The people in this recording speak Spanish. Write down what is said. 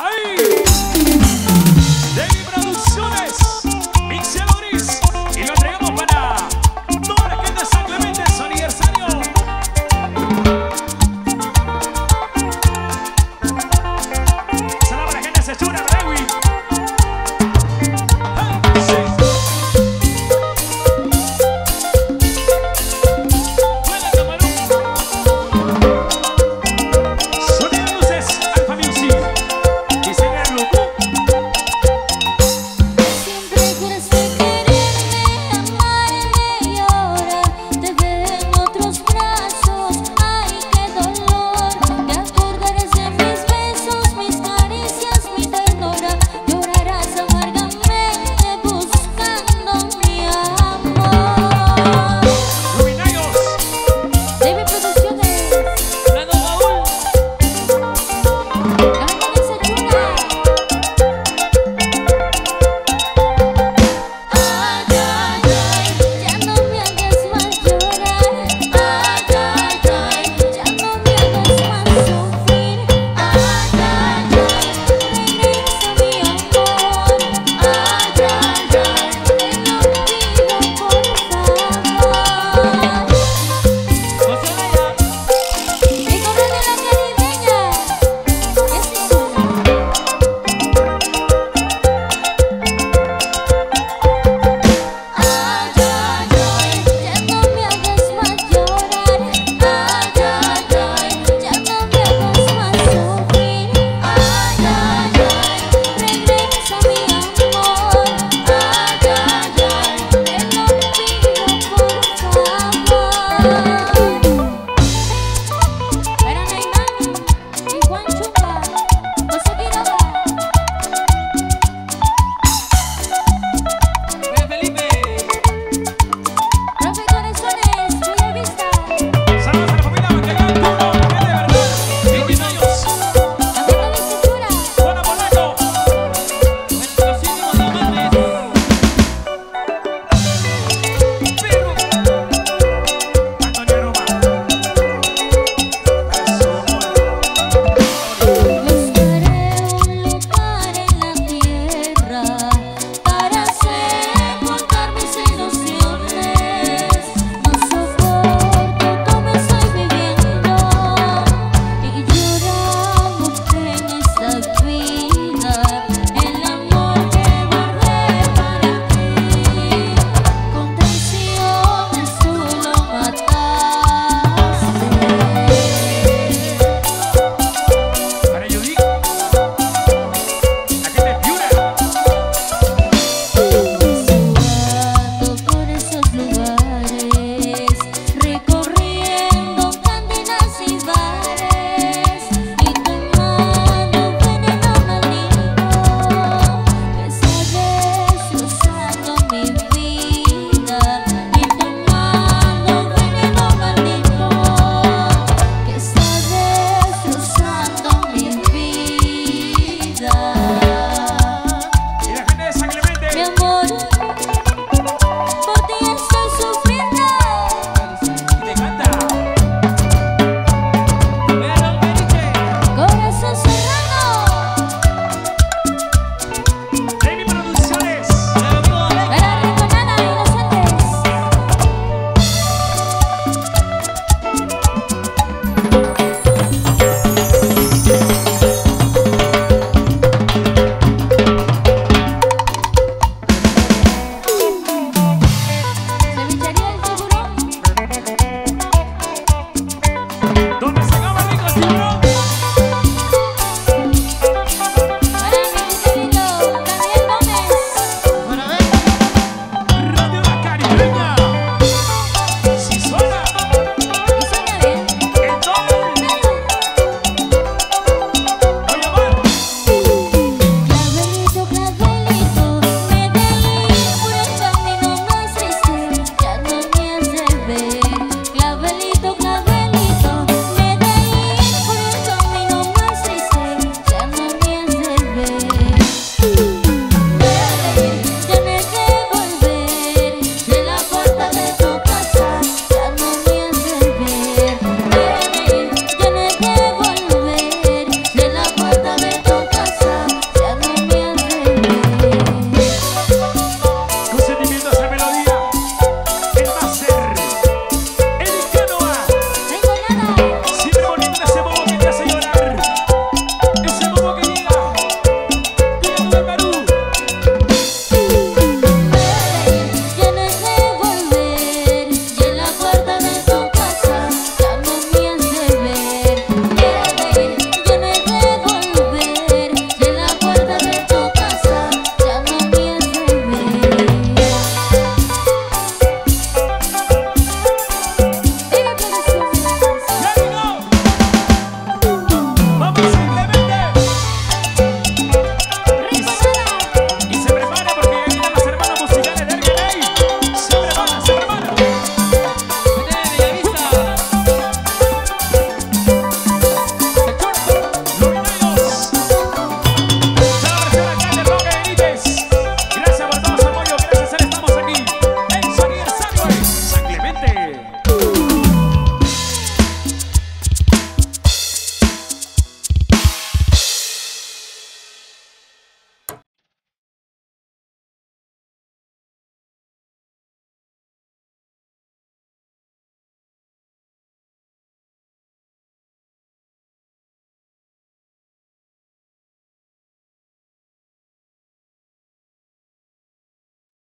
¡Ay!